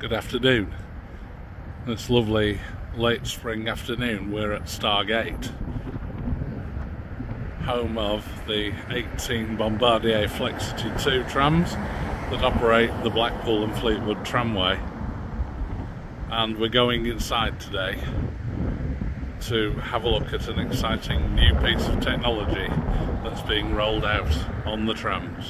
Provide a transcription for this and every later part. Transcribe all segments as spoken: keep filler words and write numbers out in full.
Good afternoon. This lovely late spring afternoon we're at Stargate, home of the eighteen Bombardier Flexity two trams that operate the Blackpool and Fleetwood tramway, and we're going inside today to have a look at an exciting new piece of technology that's being rolled out on the trams.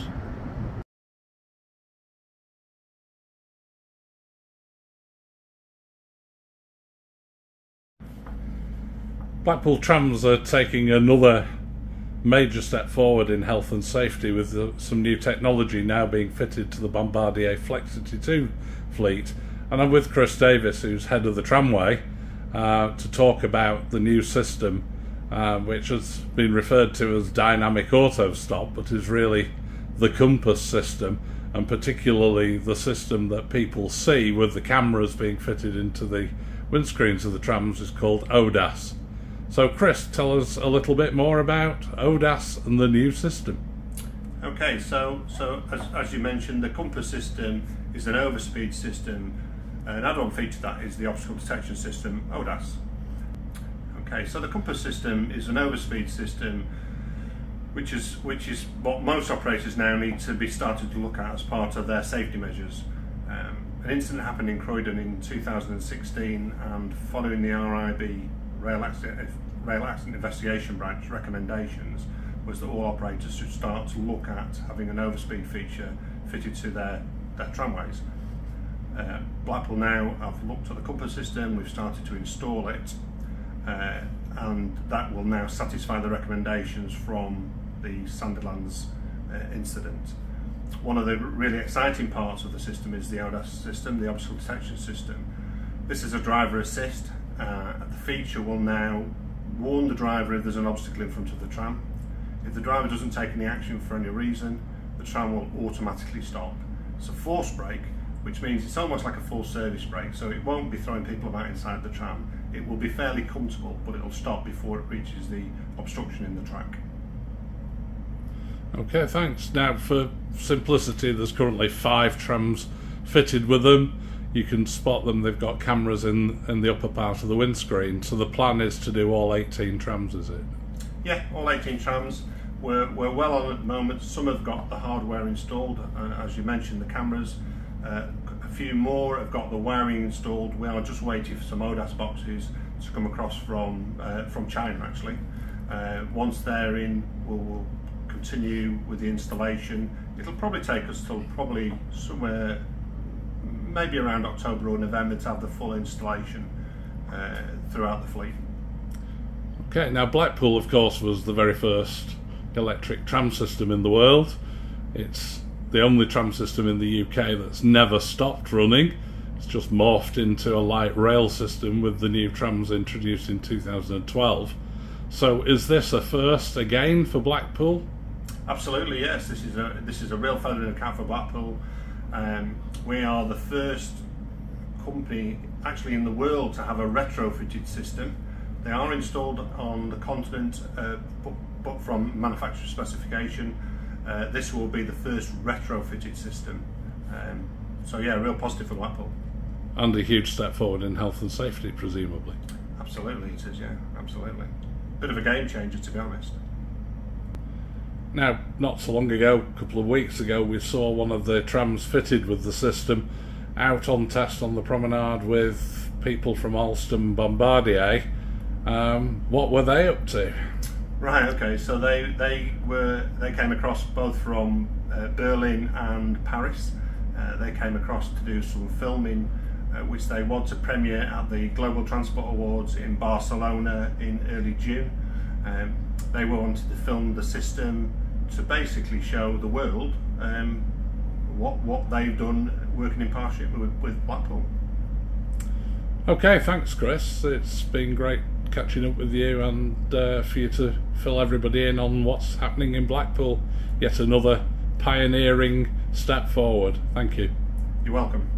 Blackpool trams are taking another major step forward in health and safety with the, some new technology now being fitted to the Bombardier Flexity two fleet, and I'm with Chris Davis, who's head of the tramway, uh, to talk about the new system uh, which has been referred to as Dynamic Auto Stop, but is really the Compass system, and particularly the system that people see with the cameras being fitted into the windscreens of the trams is called O D A S. So Chris, tell us a little bit more about O D A S and the new system. Okay, so, so as, as you mentioned, the Compass system is an overspeed system. An add-on feature to that is the obstacle detection system, O D A S. Okay, so the Compass system is an overspeed system, which is, which is what most operators now need to be started to look at as part of their safety measures. Um, an incident happened in Croydon in two thousand sixteen, and following the R I B Rail Accident, Rail Accident Investigation Branch recommendations was that all operators should start to look at having an overspeed feature fitted to their, their tramways. Uh, Blackpool now have looked at the Compass system, we've started to install it, uh, and that will now satisfy the recommendations from the Sandylands uh, incident. One of the really exciting parts of the system is the O D A S system, the obstacle detection system. This is a driver assist. Uh, the feature will now warn the driver if there's an obstacle in front of the tram. If the driver doesn't take any action for any reason, the tram will automatically stop. It's a force brake, which means it's almost like a full service brake, so it won't be throwing people about inside the tram. It will be fairly comfortable, but it'll stop before it reaches the obstruction in the track. Okay, thanks. Now, for simplicity, there's currently five trams fitted with them. You can spot them, they've got cameras in, in the upper part of the windscreen. So the plan is to do all eighteen trams, is it? Yeah, all eighteen trams. We're, we're well on at the moment. Some have got the hardware installed, uh, as you mentioned, the cameras. Uh, a few more have got the wiring installed. We are just waiting for some O D A S boxes to come across from, uh, from China, actually. Uh, once they're in, we'll, we'll continue with the installation. It'll probably take us till probably somewhere maybe around October or November to have the full installation uh, throughout the fleet. Okay, now Blackpool of course was the very first electric tram system in the world. It's the only tram system in the U K that's never stopped running. It's just morphed into a light rail system with the new trams introduced in two thousand twelve. So is this a first again for Blackpool? Absolutely, yes. This is a, this is a real feather in the cap for Blackpool. Um, we are the first company actually in the world to have a retrofitted system. They are installed on the continent, uh, but, but from manufacturer specification. Uh, this will be the first retrofitted system. Um, so yeah, real positive for Blackpool. And a huge step forward in health and safety, presumably. Absolutely it is, yeah, absolutely. Bit of a game changer, to be honest. Now, not so long ago, a couple of weeks ago, we saw one of the trams fitted with the system out on test on the promenade with people from Alstom Bombardier. Um, what were they up to? Right, okay, so they they were they came across both from uh, Berlin and Paris. Uh, they came across to do some filming, uh, which they want to premiere at the Global Transport Awards in Barcelona in early June. Um, they wanted to film the system to basically show the world um, what what they've done working in partnership with, with Blackpool. Okay, thanks Chris. It's been great catching up with you and uh, for you to fill everybody in on what's happening in Blackpool. Yet another pioneering step forward. Thank you. You're welcome.